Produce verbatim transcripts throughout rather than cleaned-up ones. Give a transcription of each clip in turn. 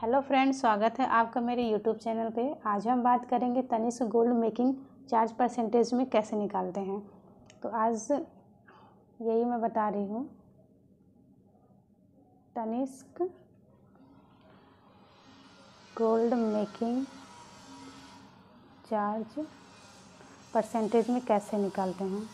Hello friends, स्वागत है आपका मेरे यूट्यूब चैनल पे। आज हम बात करेंगे Tanishq gold making charge percentage में कैसे निकालते हैं। तो आज यही मैं बता रही हूँ। Tanishq gold making charge percentage में कैसे निकालते हैं।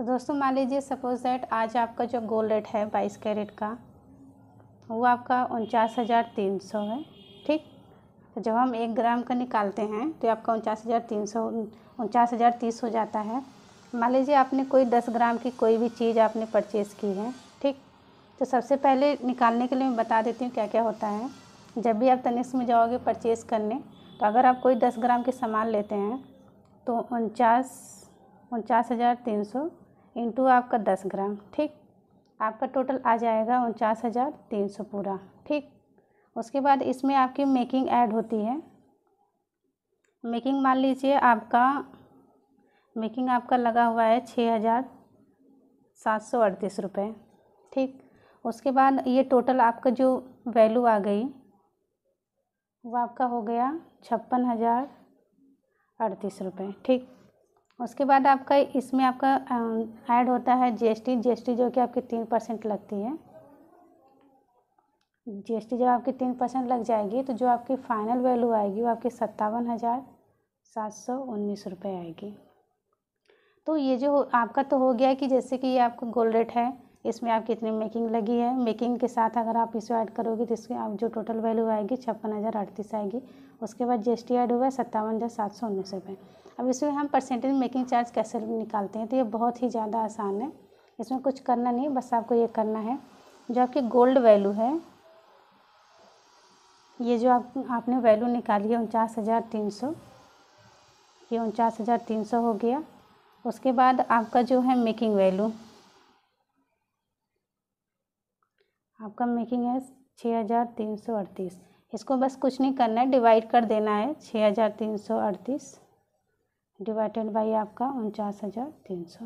तो दोस्तों, मान लीजिए सपोज दैट आज आपका जो गोल्ड रेट है बाईस कैरेट का, वो आपका उनचास हज़ार तीन सौ है, ठीक। तो जब हम एक ग्राम का निकालते हैं तो आपका उनचास हज़ार तीन सौ उनचास हज़ार तीस हो जाता है। मान लीजिए आपने कोई दस ग्राम की कोई भी चीज़ आपने परचेज़ की है, ठीक। तो सबसे पहले निकालने के लिए मैं बता देती हूँ क्या क्या होता है। जब भी आप तनिष्क में जाओगे परचेज़ करने, तो अगर आप कोई दस ग्राम के सामान लेते हैं तो उनचास उनचास हज़ार तीन सौ इंटू आपका दस ग्राम, ठीक। आपका टोटल आ जाएगा उनचास हज़ार तीन सौ पूरा, ठीक। उसके बाद इसमें आपकी मेकिंग ऐड होती है। मेकिंग मान लीजिए आपका मेकिंग आपका लगा हुआ है छः हज़ार सात सौ अड़तीस रुपये, ठीक। उसके बाद ये टोटल आपका जो वैल्यू आ गई वो आपका हो गया छप्पन हज़ार अड़तीस रुपये, ठीक। उसके बाद आपका इसमें आपका ऐड होता है जीएसटी। जीएसटी जो कि आपकी तीन परसेंट लगती है। जीएसटी जब आपकी तीन परसेंट लग जाएगी तो जो आपकी फ़ाइनल वैल्यू आएगी वो आपकी सत्तावन हज़ार सात सौ उन्नीस रुपये आएगी। तो ये जो आपका तो हो गया कि जैसे कि ये आपका गोल्ड रेट है, इसमें आप कितनी मेकिंग लगी है, मेकिंग के साथ अगर आप इसको ऐड करोगे तो इसकी आप जो टोटल वैल्यू आएगी छप्पन हज़ार अड़तीस आएगी। उसके बाद जीएसटी ऐड हुआ है सत्तावन हज़ार सात सौ उन्नीस रुपये। अब इसमें हम परसेंटेज मेकिंग चार्ज कैसे निकालते हैं, तो ये बहुत ही ज़्यादा आसान है। इसमें कुछ करना नहीं, बस आपको ये करना है, जो आपकी गोल्ड वैल्यू है, ये जो आप आपने वैल्यू निकाली है उनचास हज़ार तीन सौ ये उनचास हज़ार तीन सौ हो गया। उसके बाद आपका जो है मेकिंग वैल्यू, आपका मेकिंग है छः हज़ार तीन सौ अड़तीस। इसको बस कुछ नहीं करना है, डिवाइड कर देना है छः हज़ार तीन सौ अड़तीस डिवाइडेड बाई आपका उनचास हज़ार तीन सौ।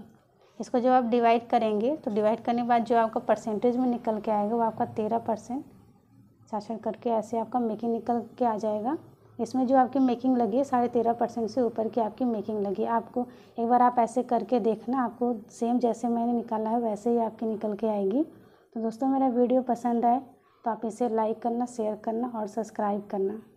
इसको जब आप डिवाइड करेंगे तो डिवाइड करने के बाद जो आपका परसेंटेज में निकल के आएगा वो आपका तेरह परसेंट शासन करके ऐसे आपका मेकिंग निकल के आ जाएगा। इसमें जो आपकी मेकिंग लगी है साढ़े तेरह परसेंट से ऊपर की आपकी मेकिंग लगी है। आपको एक बार आप ऐसे करके देखना, आपको सेम जैसे मैंने निकाला है वैसे ही आपकी निकल के आएगी। तो दोस्तों, मेरा वीडियो पसंद आए तो आप इसे लाइक करना, शेयर करना और सब्सक्राइब करना।